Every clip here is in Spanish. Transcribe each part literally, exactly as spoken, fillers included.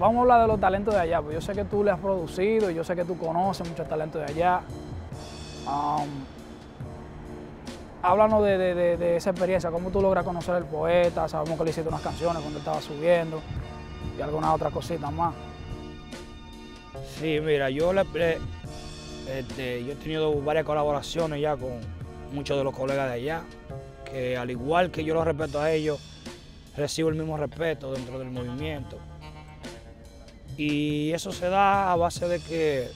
vamos a hablar de los talentos de allá, pues yo sé que tú le has producido y yo sé que tú conoces muchos talentos de allá. Um, háblanos de, de, de, de esa experiencia, cómo tú logras conocer al poeta, sabemos que le hiciste unas canciones cuando estaba subiendo y algunas otras cositas más. Sí, mira, yo, le, este, yo he tenido varias colaboraciones ya con muchos de los colegas de allá, que al igual que yo los respeto a ellos, recibo el mismo respeto dentro del movimiento. Y eso se da a base de que,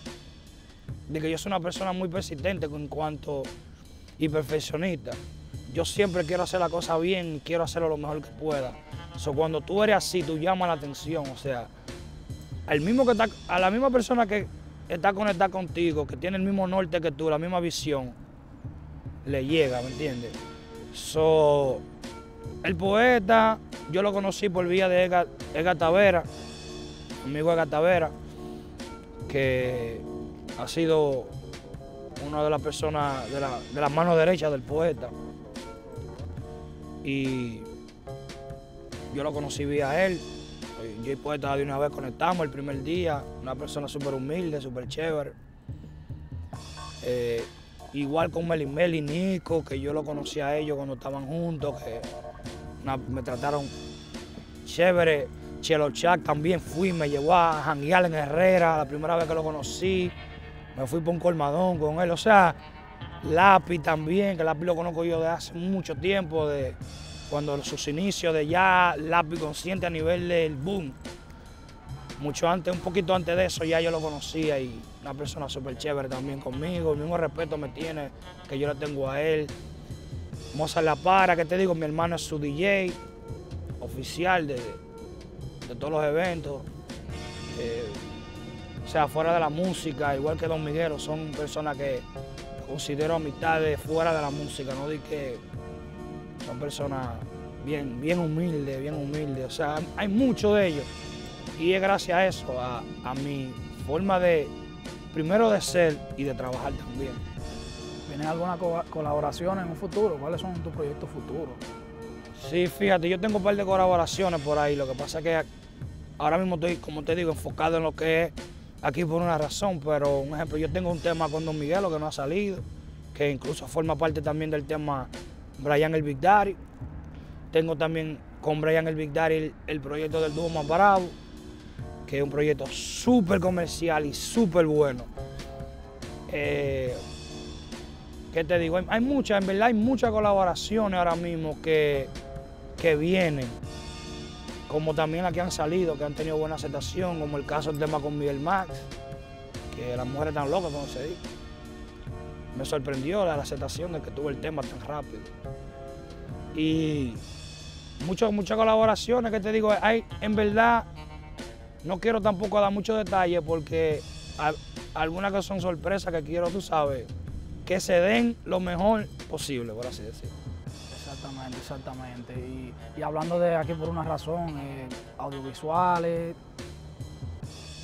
de que yo soy una persona muy persistente en cuanto y perfeccionista. Yo siempre quiero hacer la cosa bien, quiero hacerlo lo mejor que pueda. So, cuando tú eres así, tú llamas la atención, o sea, al mismo que está, a la misma persona que está conectada contigo, que tiene el mismo norte que tú, la misma visión, le llega, ¿me entiendes? So, el poeta, yo lo conocí por vía de Edgar, Edgar Tavera, amigo Edgar Tavera, que ha sido una de las personas de la, de la mano derecha del poeta. Y yo lo conocí vía él. Yo y Poeta de una vez conectamos el primer día, una persona súper humilde, súper chévere. Eh, igual con Meli, Meli Nico, que yo lo conocí a ellos cuando estaban juntos, que una, me trataron chévere. Chelo Chac también fui, me llevó a janguear en Herrera, la primera vez que lo conocí. Me fui por un colmadón con él, o sea, Lápiz también, que Lápiz lo conozco yo de hace mucho tiempo, de cuando sus inicios de ya Lápiz consciente a nivel del boom. Mucho antes, un poquito antes de eso ya yo lo conocía y una persona súper chévere también conmigo, el mismo respeto me tiene que yo le tengo a él. Mozart La Para, que te digo, mi hermano es su D J oficial de, de todos los eventos. Eh, O sea, fuera de la música, igual que Don Miguelo, son personas que considero amistades fuera de la música, no di que son personas bien, bien humildes, bien humildes. O sea, hay mucho de ellos. Y es gracias a eso, a, a mi forma de, primero de ser y de trabajar también. ¿Vienen alguna co colaboración en un futuro? ¿Cuáles son tus proyectos futuros? Sí, fíjate, yo tengo un par de colaboraciones por ahí. Lo que pasa es que ahora mismo estoy, como te digo, enfocado en lo que es aquí por una razón, pero un ejemplo, yo tengo un tema con Don Miguelo que no ha salido, que incluso forma parte también del tema Brian el Big Daddy. Tengo también con Brian el Big Daddy el, el proyecto del dúo Más Bravo, que es un proyecto súper comercial y súper bueno. Eh, ¿Qué te digo? Hay, hay muchas, en verdad hay muchas colaboraciones ahora mismo que, que vienen, como también las que han salido, que han tenido buena aceptación, como el caso del tema con Miguel Max, que las mujeres están locas cuando se dice. Me sorprendió la, la aceptación de que tuvo el tema tan rápido. Y mucho, muchas colaboraciones que te digo, hay, en verdad, no quiero tampoco dar muchos detalles porque hay algunas que son sorpresas que quiero, tú sabes, que se den lo mejor posible, por así decirlo. Exactamente, exactamente. Y, y hablando de Aquí por una razón, eh, audiovisuales.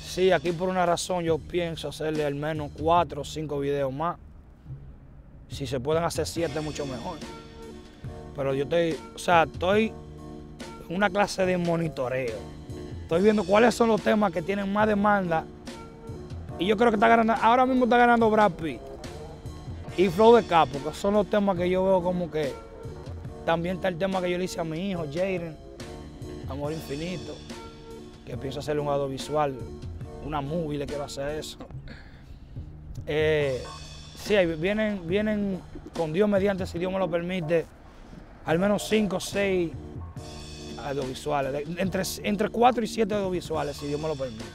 Sí, Aquí por una razón yo pienso hacerle al menos cuatro o cinco videos más. Si se pueden hacer siete, mucho mejor. Pero yo estoy, o sea, estoy en una clase de monitoreo. Estoy viendo cuáles son los temas que tienen más demanda. Y yo creo que está ganando, ahora mismo está ganando Brapi y Flow de Capo, que son los temas que yo veo como que. También está el tema que yo le hice a mi hijo, Jayden, Amor Infinito, que pienso hacerle un audiovisual, una movie, le quiero hacer eso. Eh, sí, vienen, vienen con Dios mediante, si Dios me lo permite, al menos cinco o seis audiovisuales, entre, entre cuatro y siete audiovisuales, si Dios me lo permite.